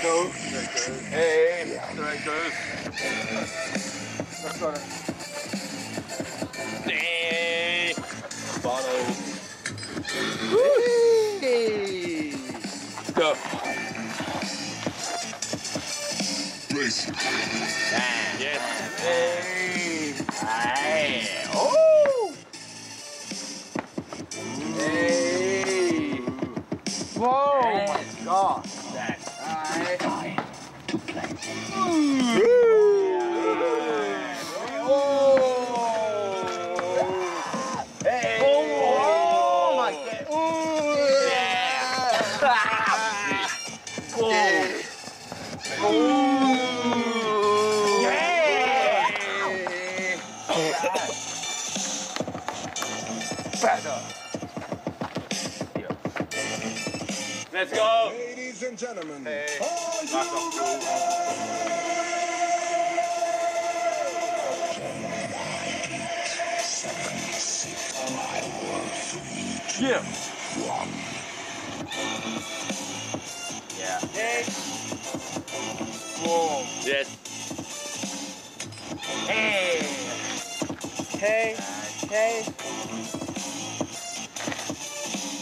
that goes. Hey, yeah. There it goes. That's on it. Hey! Bottle. Hey! Go. Race. Yes. Hey! Aye. Oh! Hey! Whoa! Hey. Oh my God. To play. Yeah. Oh. Hey. Oh my God. Yeah. Oh. Yeah. Oh. Yeah. Oh. Better. Let's go. Ladies and gentlemen, hey. Are you ready? Yeah. One. Yeah. Hey. Whoa. Yes. Hey. Hey. Hey.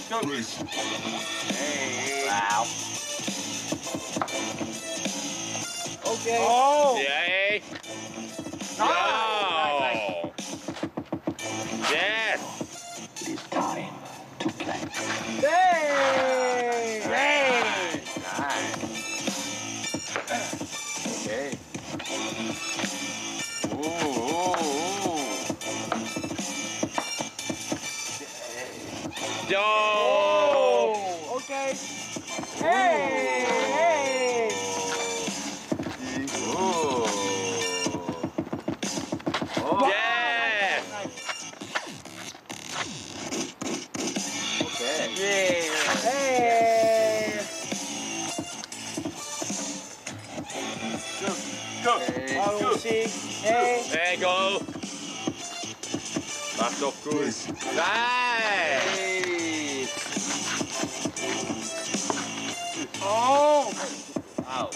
Go. Hey. Wow. Okay. Oh! Yay! Yeah. Oh! Yes! It is time to play. Hey! Hey! Nice. Okay. Ooh, ooh, ooh. Oh! Okay. Hey! Ooh. Hey. There you go. That's off good. Nice. Oh. Wow.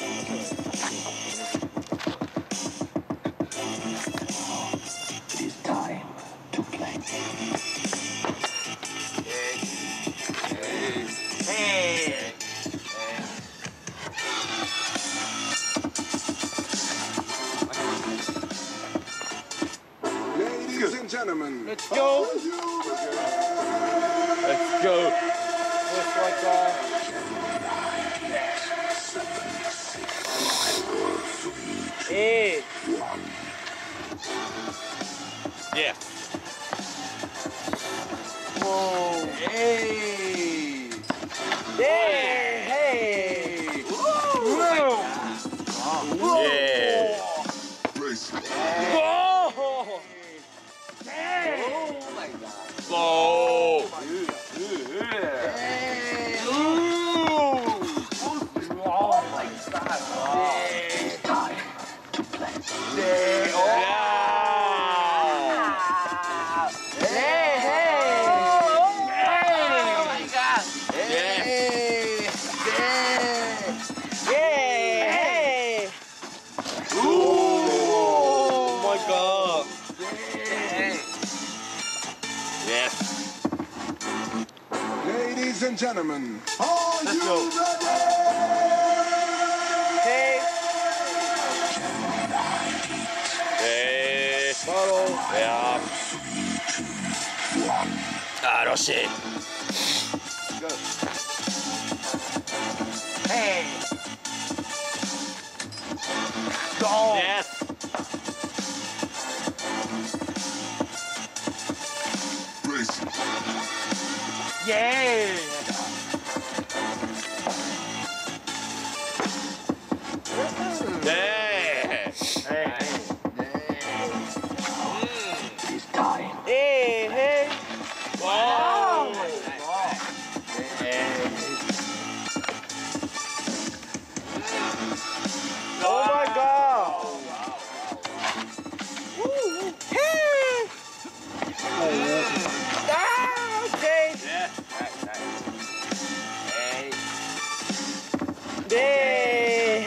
It is time to play. Hey. Hey. Hey. Gentlemen, let's go. Let's go. Just like that. Hey. Yeah. Whoa. Hey. Hey. Hey. Whoa. Whoa. Whoa. Yeah. Whoa. Oh! Hey! Ooh! Oh my God! It's time to play. Hey! Hey! Hey! Oh my God! Hey! Hey! Hey! Oh my God! Yes. Ladies and gentlemen, are you ready? Hey. Hey. Follow. Yeah. 3, 2, 1. Ah, no shit. Go. Hey. Go. Yes. Yeah! Yeah! Hey! It's time. Hey! Hey! Wow! Oh my God! Woo! Hey! Ah! Okay! Yeah! Hey.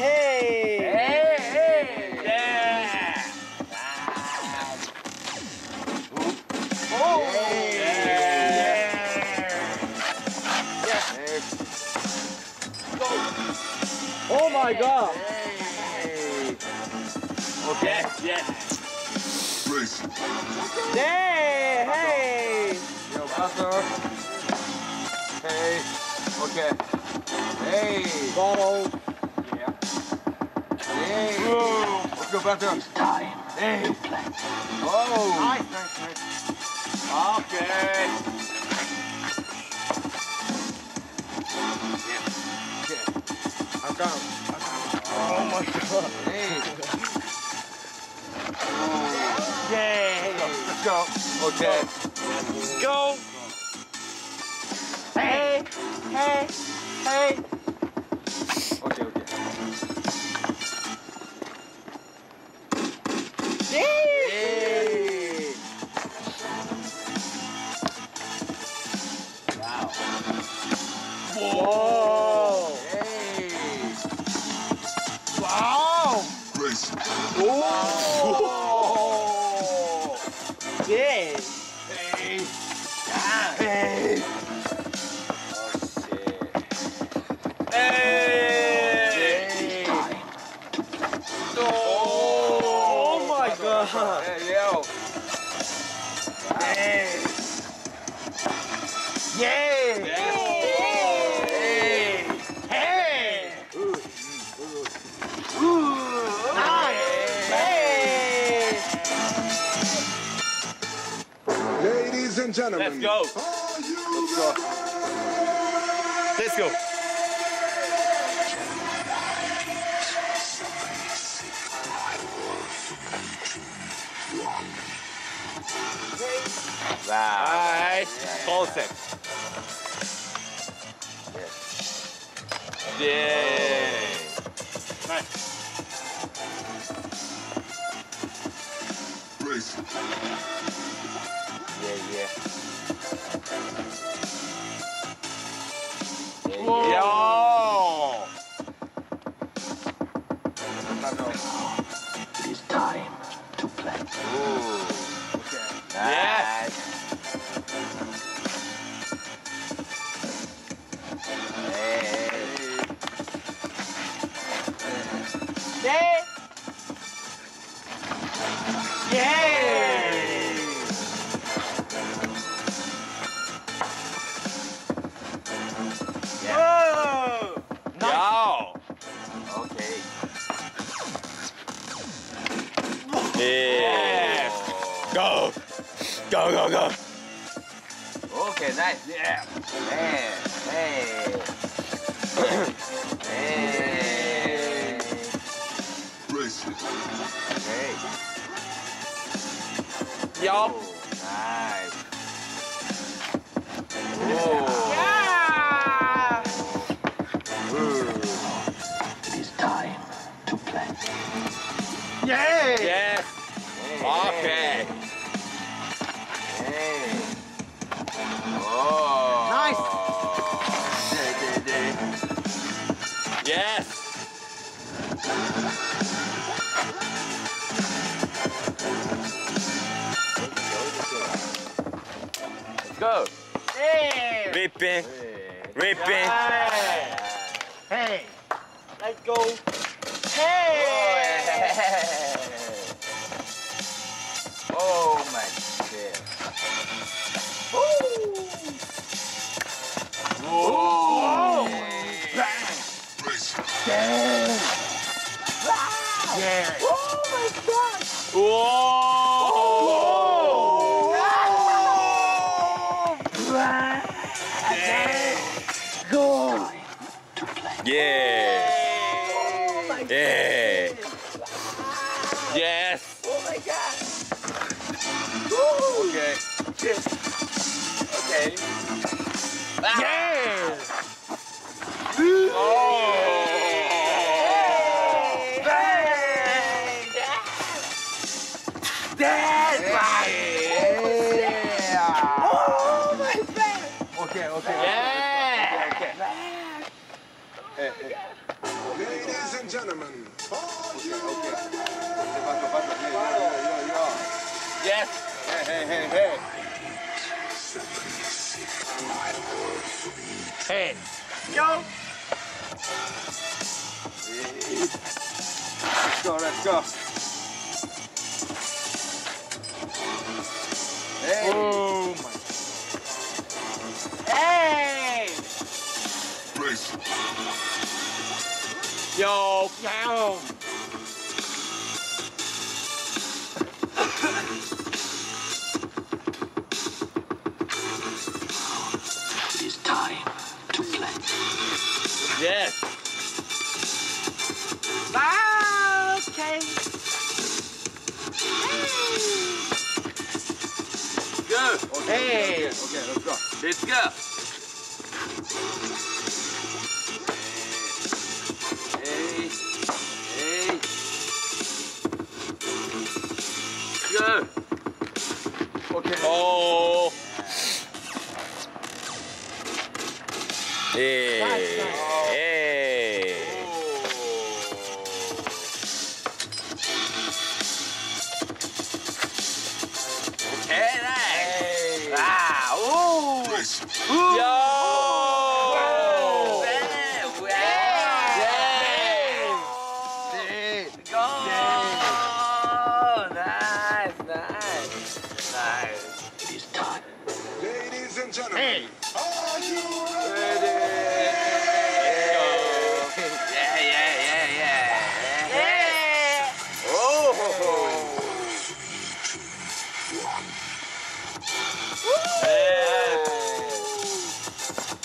Oh my God! Hey. Okay, yes. Hey, hey! Yo, brother. Hey. Okay. Hey. Bottle. Yeah. Hey. Whoa. Let's go, brother. It's time. Hey. Oh. Nice, nice, nice. Okay. Yeah. Okay. Oh my God. Hey. Oh. Yay. Let's go. Okay. Let's go. Hey. Hey. Hey. Okay, okay. Yay. Yay. Wow. Whoa. Oh! Yeah! Hey! Yeah. Hey! Oh shit! Hey! Hey. Oh. Oh my God! Hey yo! Hey! Yeah! Yeah. Ladies and gentlemen, let's go. Let's go. Wow. All right. Full set. Yeah. Nice. Yeah. Whoa. Yo. It is time to play. Ooh. Okay. Nice. Yes. Hey. Yeah. Yeah. Yeah. Go. Go, go, go. Okay, nice. Yeah. Hey. Hey. Hey. Hey. Yo. Nice. Whoa. Yeah. It is time to play. Yay. Yeah. Okay. Hey. Oh. Nice. Yes. Let's go. Hey. Ripping. Hey. Ripping. Hey. Hey. Let's go. Hey. Hey. Oh my shit. Woo! Whoa! Bang! Bang! Wow! Yeah! Oh my God! Whoa! Whoa! Yeah! Go! Yeah! Oh my God! Yeah! Yes! Oh my God! Okay. Okay. Ah. Yeah. Oh. Hey. Hey. Dad. Dad. Hey. Yeah. Oh my God. Okay. Okay. Yeah. Okay. Okay. Oh my God. Ladies and gentlemen. Okay. Okay. Yes. Hey, hey, hey, hey. Hey. yo! Let's go, let's go. Hey! Oh my God. Hey! Yo, pound! It is time to play. Yes. Okay. Hey. Good. Okay. Hey. Okay, let's go. Let's go. Hey. Hey. Good. Okay. Oh. Hey. Nice, nice. Hey. Oh. Hey, nice. Hey. Ah, ooh. Ooh. Yo. Wow. Wow. Wow. Yes. Yes. Go. Yes. Nice, nice, nice. It is time. Ladies and gentlemen. Hey. Are you ready?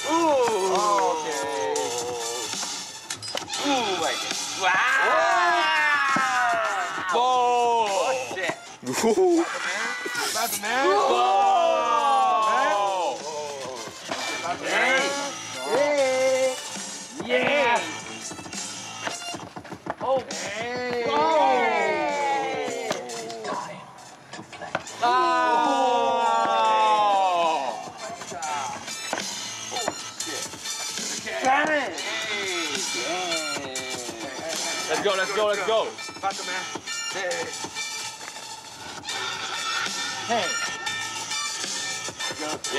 Whoa! That's a man! Whoa! That's a man! Hey! Yeah! Oh! Hey! Oh! It's time to play. Oh! Oh my God! Oh shit! Got it! Hey! Yeah! Let's go! Let's go! Let's go! That's a man! Hey! Hey. Yes. Hey. Hey.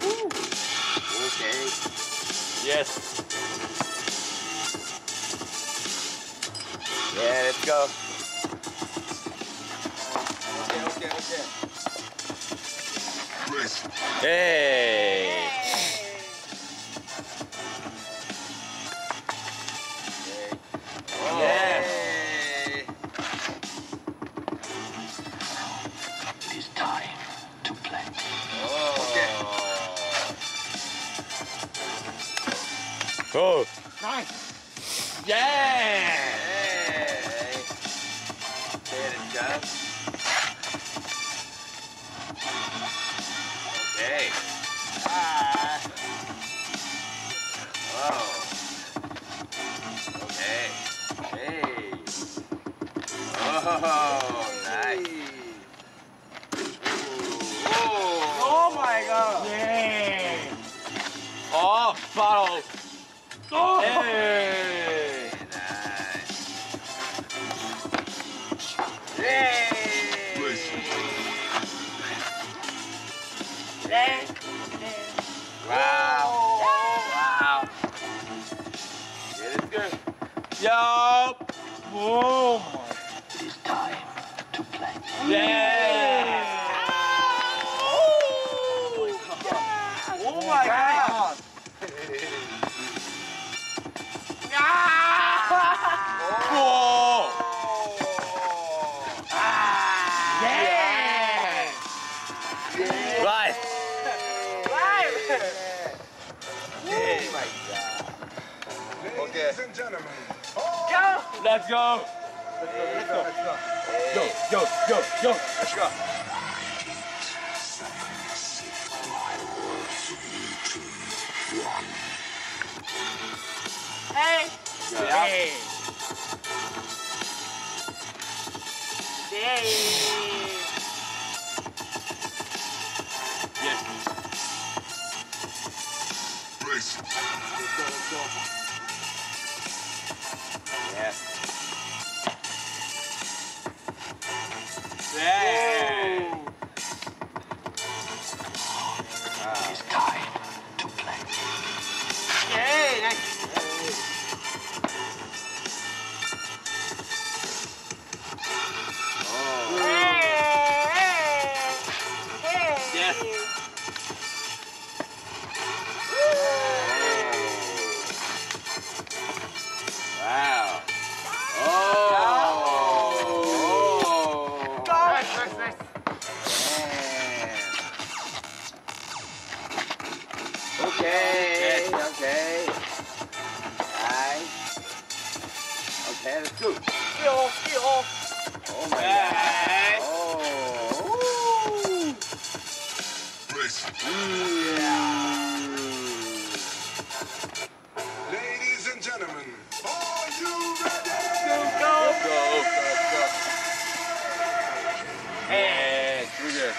Hey. Woo. Okay. Yes. Yeah, let's go. Okay, okay, okay. Hey. Hey. Oh! Nice! Yeah! Hey! There it goes. Okay. Bye. Whoa. Okay. Hey. Oh, nice. Ooh. Oh my God! Yeah! Oh, bottle! Oh. Hey! Nice. Hey! Hey! Wow! Wow! Get it good. Yo! Whoa! It is time to play. Yeah! Oh my God! Oh my God! Whoa! Ah! Yeah! Yeah! Right! Right! Yeah. Yeah. Oh my God! Okay. Ladies and gentlemen, oh. Go! Let's go! Let's go! Let's go! Go! Go! Go! Go! Let's go! Hey! Yeah. Hey! Yay! Yes. Race. Let's go, let's go. Yes. scoop. Heel. Oh, my God. Oh. Yeah. Ladies and gentlemen, are you ready? Go. Hey, come here.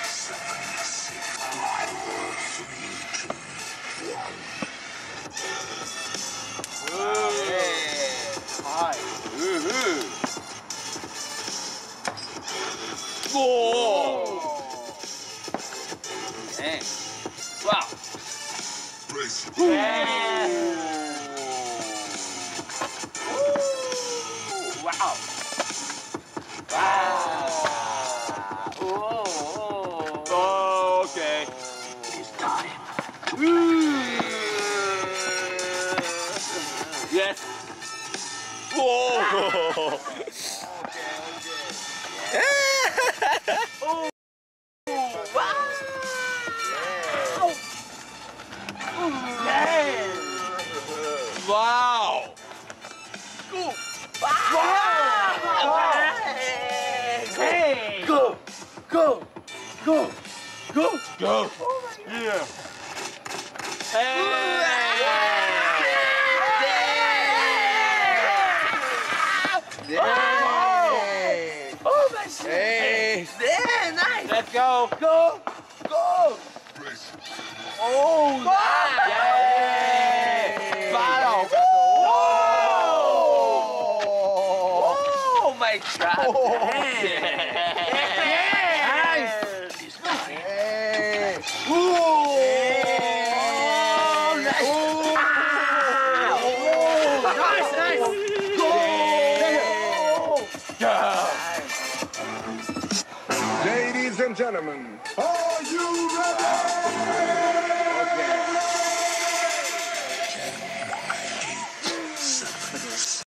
'm. Are you ready?